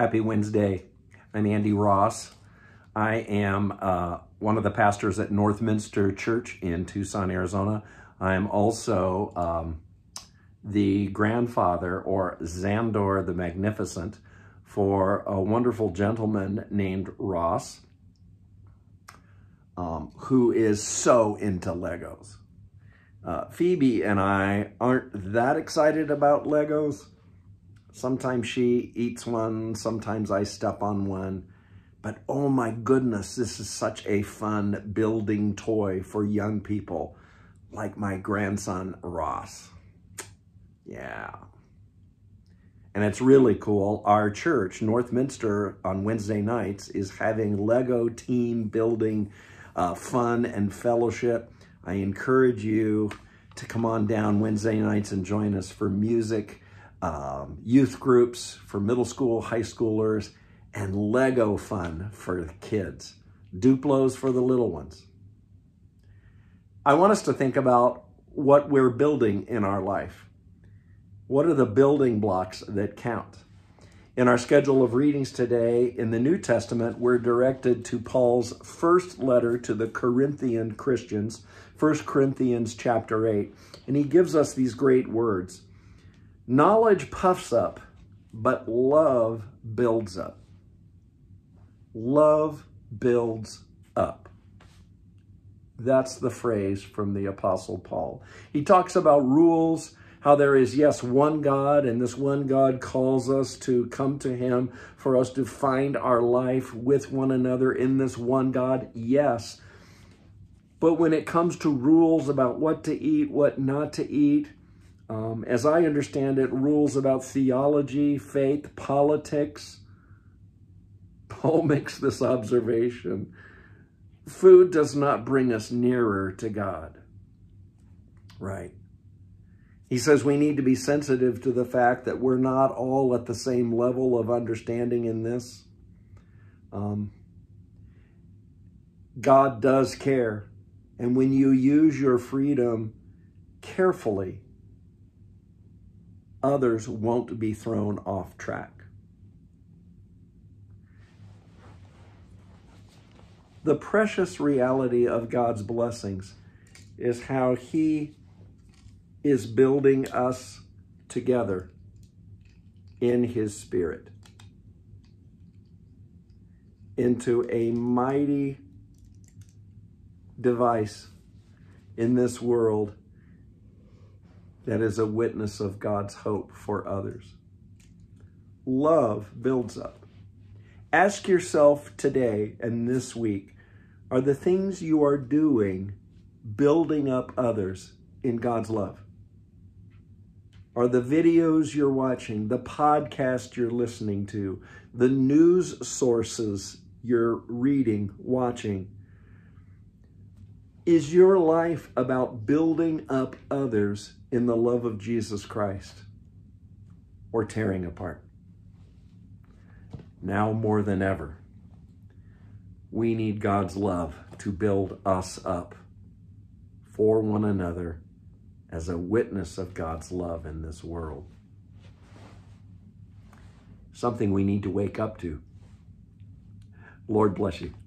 Happy Wednesday. I'm Andy Ross. I am one of the pastors at Northminster Church in Tucson, Arizona. I am also the grandfather, or Zandor the Magnificent, for a wonderful gentleman named Ross, who is so into Legos. Phoebe and I aren't that excited about Legos. Sometimes she eats one, sometimes I step on one, but oh my goodness, this is such a fun building toy for young people like my grandson, Ross. Yeah. And it's really cool. Our church, Northminster, on Wednesday nights is having Lego team building fun and fellowship. I encourage you to come on down Wednesday nights and join us for music, youth groups for middle school, high schoolers, and Lego fun for kids. Duplos for the little ones. I want us to think about what we're building in our life. What are the building blocks that count? In our schedule of readings today in the New Testament, we're directed to Paul's first letter to the Corinthian Christians, 1 Corinthians chapter 8, and he gives us these great words. Knowledge puffs up, but love builds up. Love builds up. That's the phrase from the Apostle Paul. He talks about rules, how there is, yes, one God, and this one God calls us to come to him for us to find our life with one another in this one God, yes. But when it comes to rules about what to eat, what not to eat, as I understand it, rules about theology, faith, politics, Paul makes this observation. Food does not bring us nearer to God, right? He says we need to be sensitive to the fact that we're not all at the same level of understanding in this. God does care. And when you use your freedom carefully, others won't be thrown off track. The precious reality of God's blessings is how he is building us together in his Spirit into a mighty device in this world that is a witness of God's hope for others. Love builds up. Ask yourself today and this week, are the things you are doing building up others in God's love? Are the videos you're watching, the podcast you're listening to, the news sources you're reading, watching, is your life about building up others in the love of Jesus Christ or tearing apart? Now more than ever, we need God's love to build us up for one another as a witness of God's love in this world. Something we need to wake up to. Lord bless you.